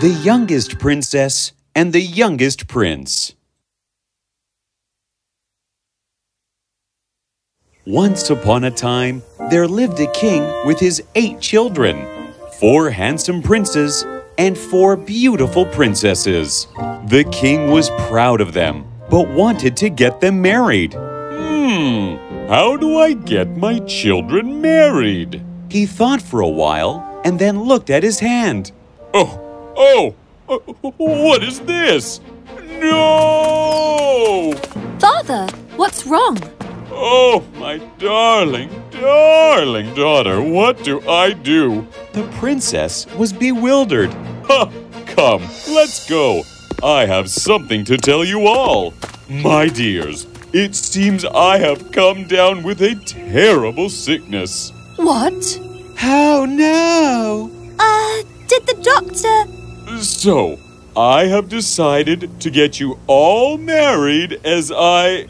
The youngest princess and the youngest prince. Once upon a time, there lived a king with his 8 children, 4 handsome princes and 4 beautiful princesses. The king was proud of them, but wanted to get them married. How do I get my children married? He thought for a while and then looked at his hand. Oh, what is this? No! Father, what's wrong? Oh, my darling daughter, what do I do? The princess was bewildered. Come, let's go. I have something to tell you all. My dears, it seems I have come down with a terrible sickness. What? Oh, no. Did the doctor... So, I have decided to get you all married as I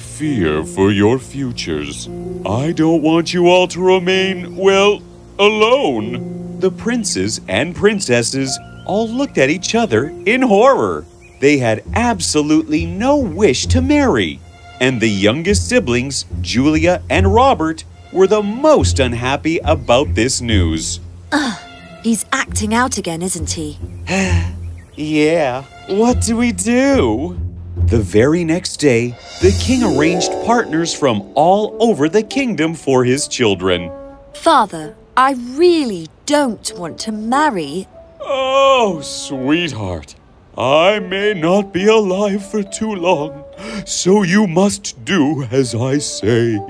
fear for your futures. I don't want you all to remain, well, alone. The princes and princesses all looked at each other in horror. They had absolutely no wish to marry. And the youngest siblings, Julia and Robert, were the most unhappy about this news. He's acting out again, isn't he? Yeah, what do we do? The very next day, the king arranged partners from all over the kingdom for his children. Father, I really don't want to marry. Oh, sweetheart, I may not be alive for too long, so you must do as I say.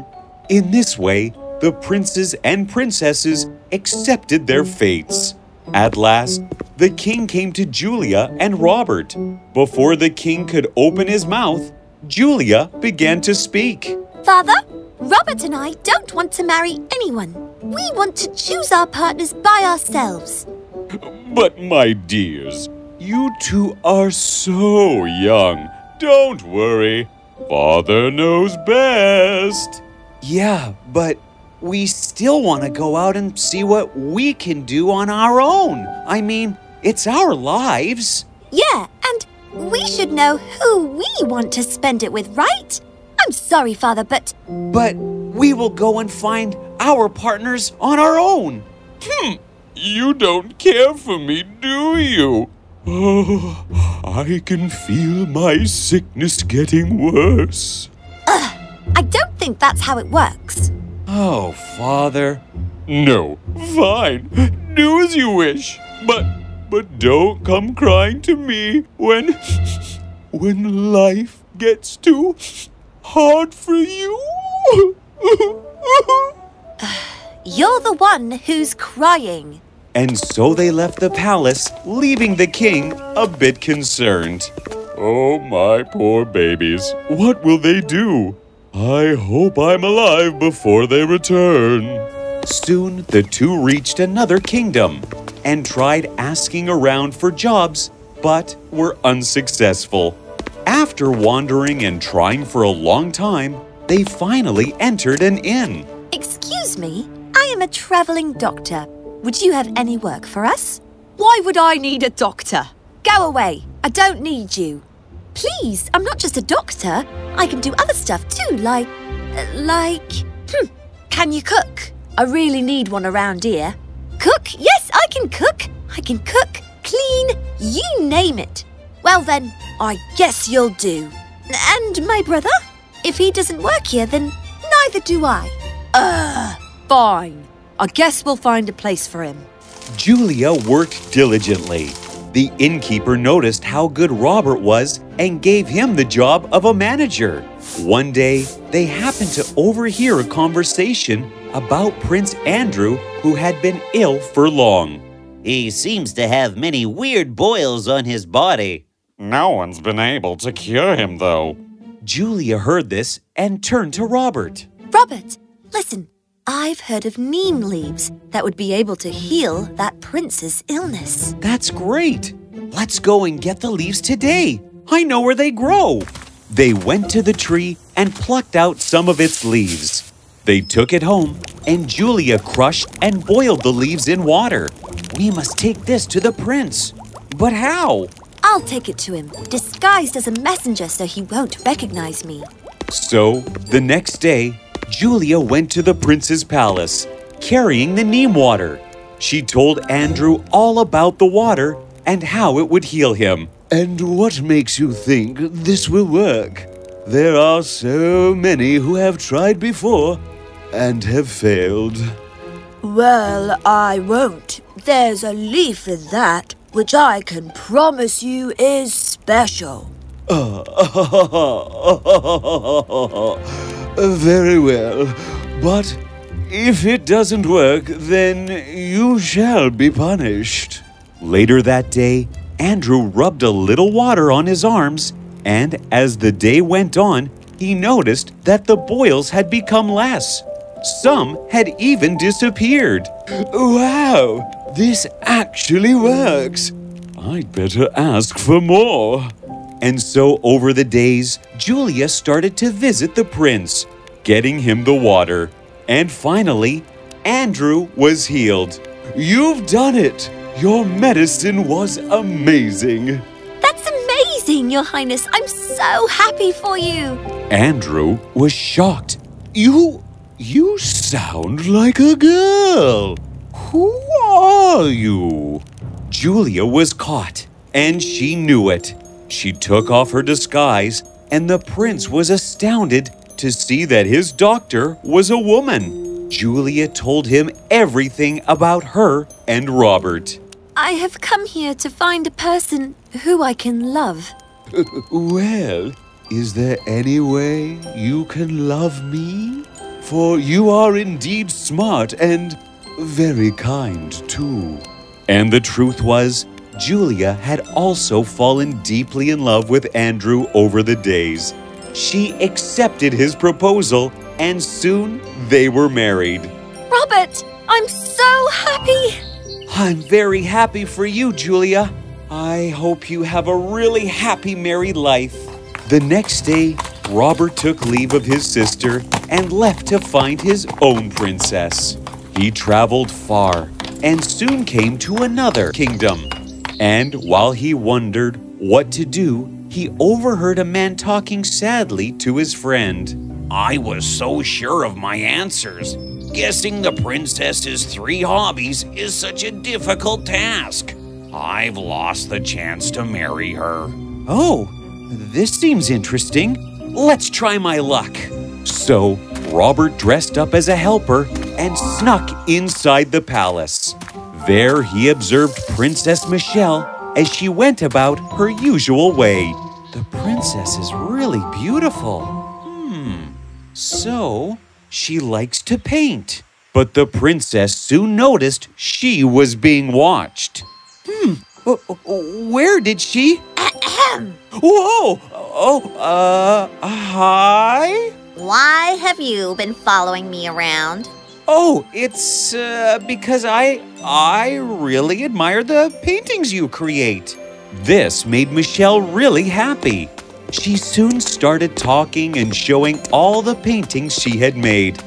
In this way, the princes and princesses accepted their fates. At last, the king came to Julia and Robert. Before the king could open his mouth, Julia began to speak. Father, Robert and I don't want to marry anyone. We want to choose our partners by ourselves. But my dears, you two are so young. Don't worry. Father knows best. Yeah, but... we still want to go out and see what we can do on our own. I mean, it's our lives. Yeah, and we should know who we want to spend it with, right? I'm sorry, Father, but... But we will go and find our partners on our own. You don't care for me, do you? Oh, I can feel my sickness getting worse. I don't think that's how it works. Oh, Father. No, fine. Do as you wish. But don't come crying to me when life gets too hard for you. You're the one who's crying. And so they left the palace, leaving the king a bit concerned. Oh, my poor babies. What will they do? I hope I'm alive before they return. Soon, the two reached another kingdom and tried asking around for jobs, but were unsuccessful. After wandering and trying for a long time, they finally entered an inn. Excuse me, I am a traveling doctor. Would you have any work for us? Why would I need a doctor? Go away, I don't need you. Please, I'm not just a doctor. I can do other stuff too, can you cook? I really need one around here. Cook? Yes, I can cook. I can cook, clean, you name it. Well then, I guess you'll do. And my brother? If he doesn't work here, then neither do I. Fine. I guess we'll find a place for him. Julia worked diligently. The innkeeper noticed how good Robert was and gave him the job of a manager. One day, they happened to overhear a conversation about Prince Andrew, who had been ill for long. He seems to have many weird boils on his body. No one's been able to cure him, though. Julia heard this and turned to Robert. Robert, listen, I've heard of neem leaves that would be able to heal that prince's illness. That's great. Let's go and get the leaves today. I know where they grow. They went to the tree and plucked out some of its leaves. They took it home, and Julia crushed and boiled the leaves in water. We must take this to the prince. But how? I'll take it to him, disguised as a messenger so he won't recognize me. So, the next day, Julia went to the prince's palace, carrying the neem water. She told Andrew all about the water and how it would heal him. And what makes you think this will work? There are so many who have tried before and have failed. Well, I won't. There's a leaf in that which I can promise you is special. Very well, but if it doesn't work, then you shall be punished. Later that day, Andrew rubbed a little water on his arms, and as the day went on, he noticed that the boils had become less. Some had even disappeared. Wow, this actually works. I'd better ask for more. And so over the days, Julia started to visit the prince, getting him the water. And finally, Andrew was healed. You've done it! Your medicine was amazing. That's amazing, Your Highness. I'm so happy for you. Andrew was shocked. You sound like a girl. Who are you? Julia was caught, and she knew it. She took off her disguise, and the prince was astounded to see that his doctor was a woman. Julia told him everything about her and Robert. I have come here to find a person who I can love. Well, is there any way you can love me? For you are indeed smart and very kind too. And the truth was, Julia had also fallen deeply in love with Andrew over the days. She accepted his proposal, and soon they were married. Robert, I'm so happy! I'm very happy for you, Julia. I hope you have a really happy married life. The next day, Robert took leave of his sister and left to find his own princess. He traveled far and soon came to another kingdom. And while he wondered what to do, he overheard a man talking sadly to his friend. I was so sure of my answers. Guessing the princess's 3 hobbies is such a difficult task. I've lost the chance to marry her. Oh, this seems interesting. Let's try my luck. So, Robert dressed up as a helper and snuck inside the palace. There he observed Princess Michelle as she went about her usual way. The princess is really beautiful. So she likes to paint. But the princess soon noticed she was being watched. Where did she? Whoa! Hi? Why have you been following me around? Oh, it's because I really admire the paintings you create. This made Michelle really happy. She soon started talking and showing all the paintings she had made.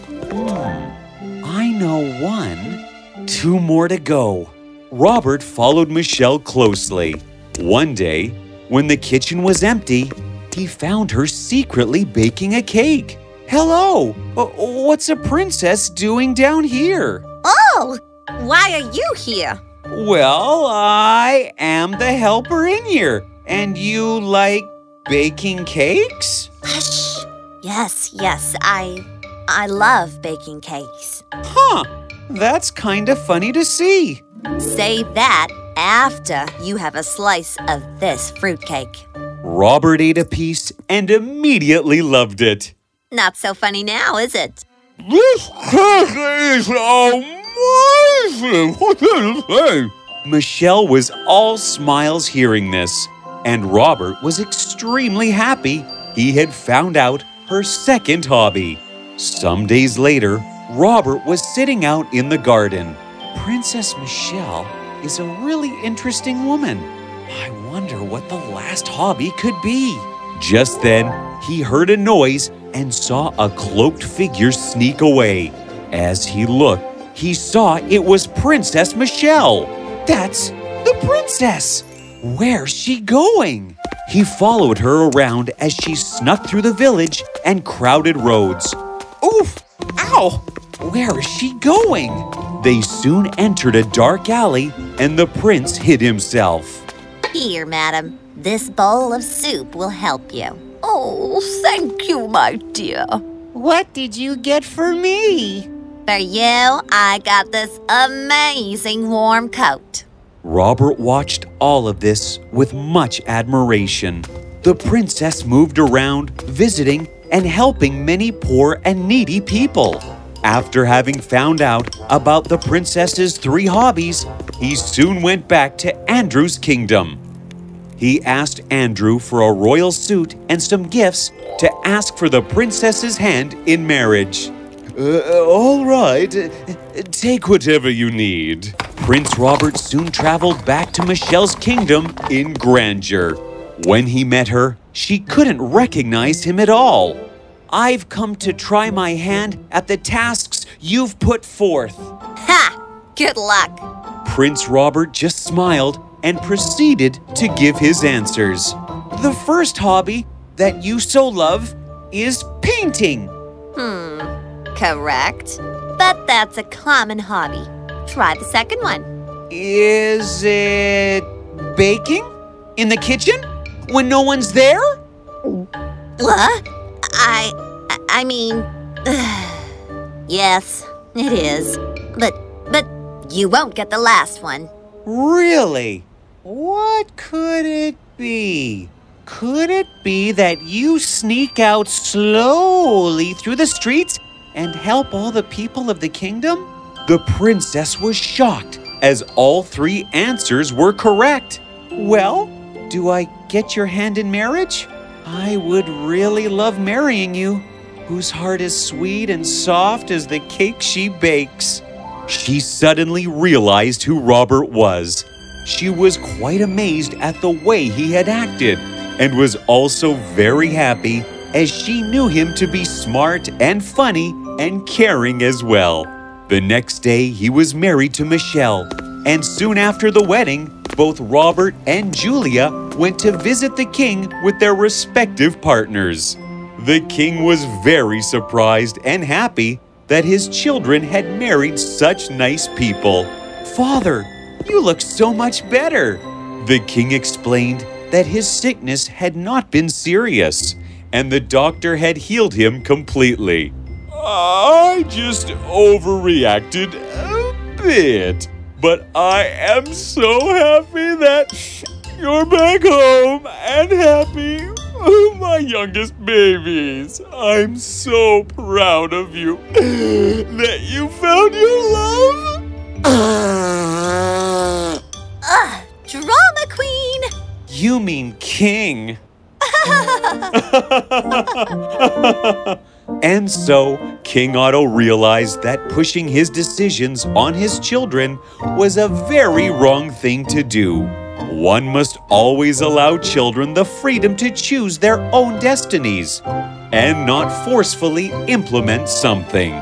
I know one, 2 more to go. Robert followed Michelle closely. One day, when the kitchen was empty, he found her secretly baking a cake. Hello! What's a princess doing down here? Oh! Why are you here? Well, I am the helper in here. And you like baking cakes? Hush! Yes, I love baking cakes. Huh! That's kind of funny to see. Save that after you have a slice of this fruitcake. Robert ate a piece and immediately loved it. Not so funny now, is it? This cake is amazing! What can you say? Michelle was all smiles hearing this, and Robert was extremely happy he had found out her second hobby. Some days later, Robert was sitting out in the garden. Princess Michelle is a really interesting woman. I wonder what the last hobby could be. Just then, he heard a noise and saw a cloaked figure sneak away. As he looked, he saw it was Princess Michelle. That's the princess! Where's she going? He followed her around as she snuck through the village and crowded roads. Oof! Ow! Where is she going? They soon entered a dark alley and the prince hid himself. Here, madam. This bowl of soup will help you. Oh, thank you, my dear. What did you get for me? For you, I got this amazing warm coat. Robert watched all of this with much admiration. The princess moved around, visiting and helping many poor and needy people. After having found out about the princess's 3 hobbies, he soon went back to Andrew's kingdom. He asked Andrew for a royal suit and some gifts to ask for the princess's hand in marriage. All right, take whatever you need. Prince Robert soon traveled back to Michelle's kingdom in grandeur. When he met her, she couldn't recognize him at all. I've come to try my hand at the tasks you've put forth. Ha! Good luck. Prince Robert just smiled and proceeded to give his answers. The first hobby that you so love is painting. Correct. But that's a common hobby. Try the second one. Is it baking? In the kitchen? When no one's there? What? I mean... Yes, it is. But you won't get the last one. Really? What could it be? Could it be that you sneak out slowly through the streets and help all the people of the kingdom? The princess was shocked as all 3 answers were correct. Well, do I get your hand in marriage? I would really love marrying you, whose heart is sweet and soft as the cake she bakes. She suddenly realized who Robert was. She was quite amazed at the way he had acted and was also very happy as she knew him to be smart and funny and caring as well. The next day, he was married to Michelle, and soon after the wedding, both Robert and Julia went to visit the king with their respective partners. The king was very surprised and happy that his children had married such nice people. Father, you look so much better. The king explained that his sickness had not been serious, and the doctor had healed him completely. I just overreacted a bit, but I am so happy that you're back home and happy, my youngest babies. I'm so proud of you that you found your love. Drama queen! You mean king. And so, King Otto realized that pushing his decisions on his children was a very wrong thing to do. One must always allow children the freedom to choose their own destinies and not forcefully implement something.